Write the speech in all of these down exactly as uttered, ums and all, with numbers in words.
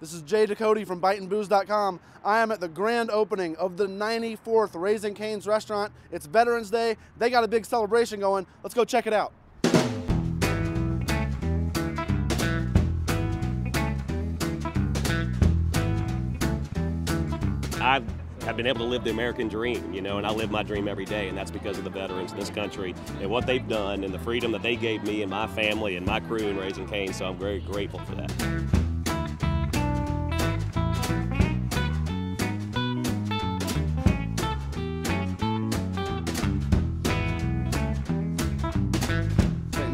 This is Jay Ducote from Bite and Booze dot com. I am at the grand opening of the ninety-fourth Raising Cane's restaurant. It's Veterans Day. They got a big celebration going. Let's go check it out. I've, I've been able to live the American dream, you know, and I live my dream every day, and that's because of the veterans in this country and what they've done and the freedom that they gave me and my family and my crew in Raising Cane's, so I'm very grateful for that.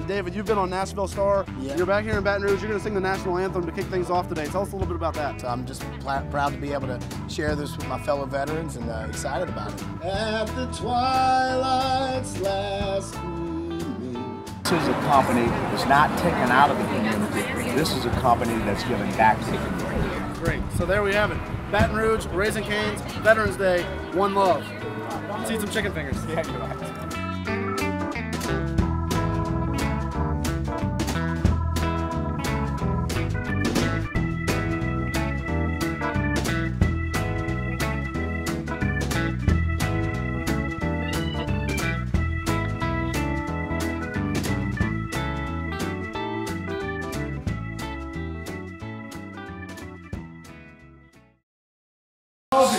David, you've been on Nashville Star. Yeah. You're back here in Baton Rouge. You're going to sing the national anthem to kick things off today. Tell us a little bit about that. I'm just proud to be able to share this with my fellow veterans and uh, excited about it. At the twilight's last evening. This is a company that's not taken out of the community. This is a company that's given back to the community. Great. So there we have it. Baton Rouge, Raising Cane's, Veterans Day, one love. Let's eat some chicken fingers. Yeah, you're right.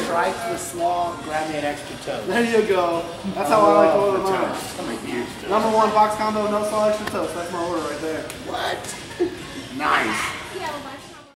Strike the small, grab me an extra toast. There you go. That's how I, I like to order mine. I'm a huge toast. Number one box combo, no salt, extra toast. That's my order right there. What? Nice.